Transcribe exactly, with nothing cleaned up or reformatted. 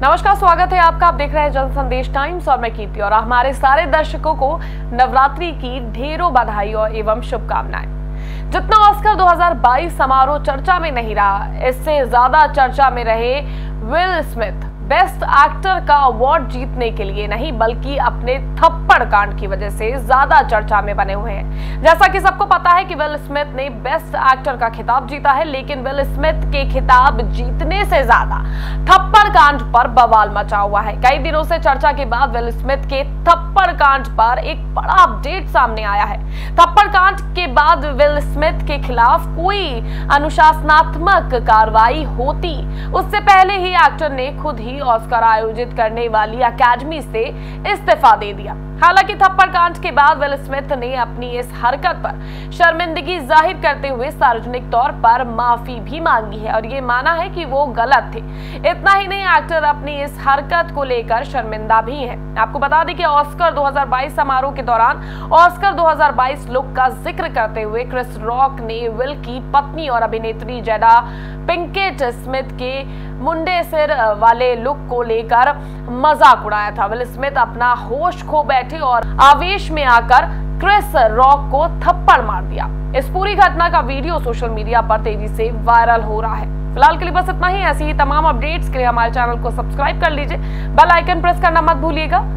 नमस्कार, स्वागत है आपका। आप देख रहे हैं जन संदेश टाइम्स और मैं कीर्ति, और हमारे सारे दर्शकों को नवरात्रि की ढेरों बधाई और एवं शुभकामनाएं। जितना ऑस्कर दो हज़ार बाईस समारोह चर्चा में नहीं रहा, इससे ज्यादा चर्चा में रहे विल स्मिथ। बेस्ट एक्टर का अवार्ड जीतने के लिए नहीं बल्कि अपने थप्पड़ कांड की वजह से ज्यादा चर्चा में बने हुए हैं। जैसा कि सबको पता है कि विल स्मिथ ने बेस्ट एक्टर का खिताब जीता है, लेकिन विल स्मिथ के खिताब जीतने से ज्यादा थप्पड़ कांड पर बवाल मचा हुआ है। कई दिनों से चर्चा के बाद विल स्मिथ के थप्पड़ कांड पर एक बड़ा अपडेट सामने आया है। थप्पड़ कांड के बाद विल स्मिथ के खिलाफ कोई अनुशासनात्मक कार्रवाई होती उससे पहले ही एक्टर ने खुद ही ऑस्कर आयोजित करने वाली अकेडमी से इस्तीफा दे दिया। हालांकि थप्पड़ कांड के बाद विल स्मिथ ने अपनी इस हरकत पर शर्मिंदगी जाहिर करते हुए सार्वजनिक तौर पर माफी भी मांगी है और ये माना है कि वो गलत थे। इतना ही नहीं, एक्टर अपनी इस हरकत को लेकर शर्मिंदा भी है। आपको बता दें कि ऑस्कर दो हज़ार बाईस समारोह के दौरान ऑस्कर दो हज़ार बाईस लुक का जिक्र करते हुए क्रिस रॉक ने विल की पत्नी और अभिनेत्री जेडा पिंकेट स्मिथ के मुंडे सिर वाले लुक को लेकर मजाक उड़ाया था। विल स्मिथ अपना होश खो बैठे और आवेश में आकर क्रिस रॉक को थप्पड़ मार दिया। इस पूरी घटना का वीडियो सोशल मीडिया पर तेजी से वायरल हो रहा है। फिलहाल के लिए बस इतना ही। ऐसी ही तमाम अपडेट्स के लिए हमारे चैनल को सब्सक्राइब कर लीजिए, बेल आइकन प्रेस करना मत भूलिएगा।